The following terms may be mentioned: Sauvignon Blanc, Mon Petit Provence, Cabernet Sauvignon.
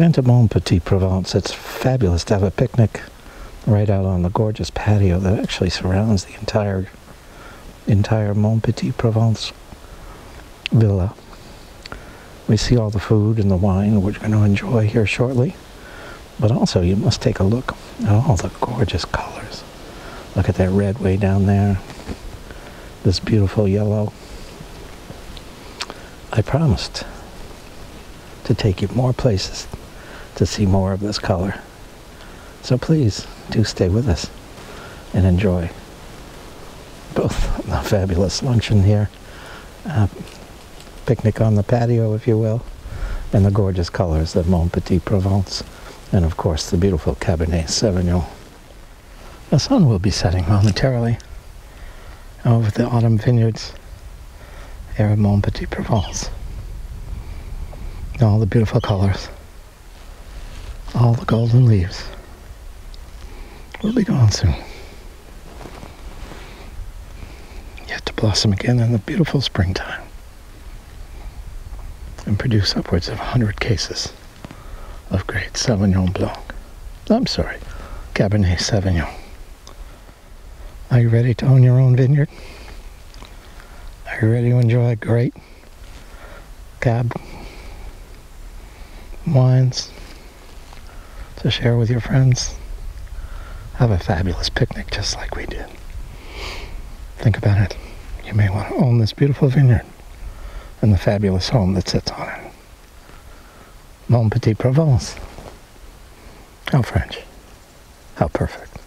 and to Mon Petit Provence. It's fabulous to have a picnic right out on the gorgeous patio that actually surrounds the entire Mon Petit Provence villa. We see all the food and the wine we're going to enjoy here shortly, but also you must take a look at all the gorgeous colors. Look at that red way down there, this beautiful yellow. I promised to take you more places to see more of this color. So please do stay with us and enjoy both the fabulous luncheon here, picnic on the patio, if you will, and the gorgeous colors of Mon Petit Provence, and of course the beautiful Cabernet Sauvignon. The sun will be setting momentarily over the autumn vineyards here at Mon Petit Provence. All the beautiful colors, all the golden leaves. We'll be gone soon. Yet to blossom again in the beautiful springtime and produce upwards of 100 cases of great Sauvignon Blanc. I'm sorry, Cabernet Sauvignon. Are you ready to own your own vineyard? Are you ready to enjoy great Cab wines to share with your friends? Have a fabulous picnic just like we did. Think about it. You may want to own this beautiful vineyard and the fabulous home that sits on it. Mon Petit Provence. How French. How perfect.